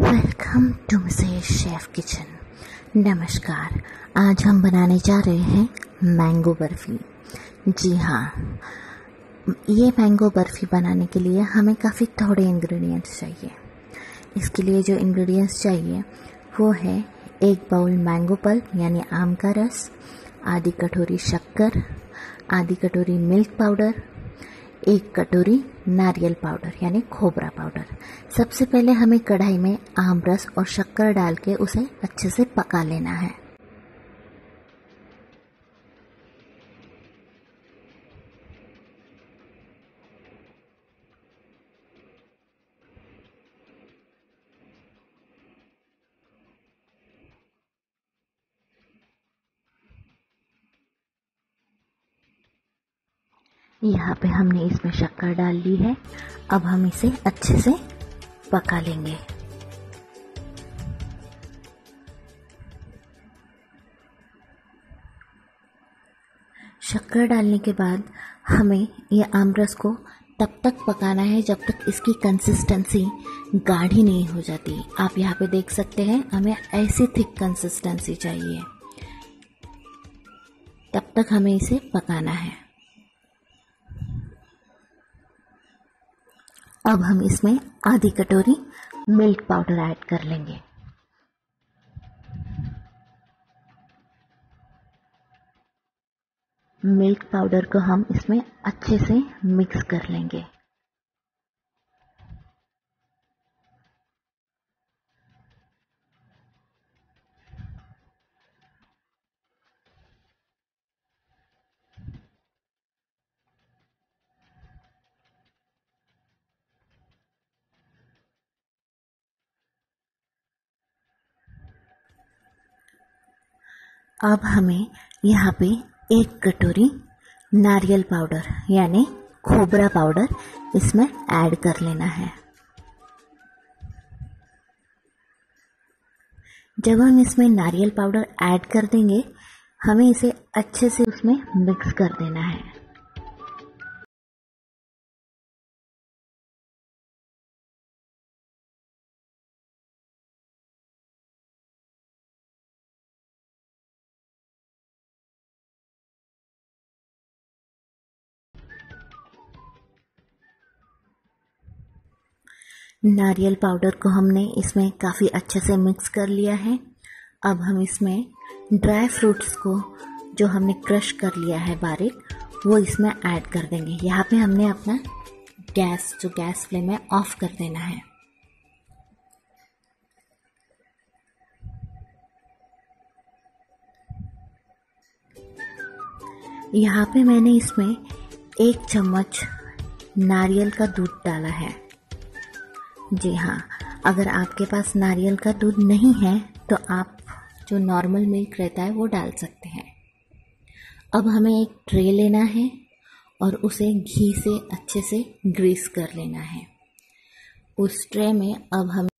Welcome to Mrs chef kitchen. नमस्कार, आज हम बनाने जा रहे हैं मैंगो बर्फ़ी। जी हाँ, ये मैंगो बर्फ़ी बनाने के लिए हमें काफ़ी थोड़े इंग्रेडिएंट्स चाहिए। इसके लिए जो इंग्रेडिएंट्स चाहिए वो है एक बाउल मैंगो पल्प यानी आम का रस, आधी कटोरी शक्कर, आधी कटोरी मिल्क पाउडर, एक कटोरी नारियल पाउडर यानी खोबरा पाउडर। सबसे पहले हमें कढ़ाई में आम रस और शक्कर डाल के उसे अच्छे से पका लेना है। यहाँ पे हमने इसमें शक्कर डाल ली है। अब हम इसे अच्छे से पका लेंगे। शक्कर डालने के बाद हमें यह आम रस को तब तक पकाना है जब तक इसकी कंसिस्टेंसी गाढ़ी नहीं हो जाती। आप यहाँ पे देख सकते हैं, हमें ऐसी थिक कंसिस्टेंसी चाहिए। तब तक हमें इसे पकाना है। अब हम इसमें आधी कटोरी मिल्क पाउडर ऐड कर लेंगे। मिल्क पाउडर को हम इसमें अच्छे से मिक्स कर लेंगे। अब हमें यहाँ पे एक कटोरी नारियल पाउडर यानी खोबरा पाउडर इसमें ऐड कर लेना है। जब हम इसमें नारियल पाउडर ऐड कर देंगे, हमें इसे अच्छे से उसमें मिक्स कर देना है। नारियल पाउडर को हमने इसमें काफ़ी अच्छे से मिक्स कर लिया है। अब हम इसमें ड्राई फ्रूट्स को जो हमने क्रश कर लिया है बारीक, वो इसमें ऐड कर देंगे। यहाँ पे हमने अपना गैस फ्लेम है ऑफ कर देना है। यहाँ पे मैंने इसमें एक चम्मच नारियल का दूध डाला है। जी हाँ, अगर आपके पास नारियल का दूध नहीं है तो आप जो नॉर्मल मिल्क रहता है वो डाल सकते हैं। अब हमें एक ट्रे लेना है और उसे घी से अच्छे से ग्रीस कर लेना है। उस ट्रे में अब हम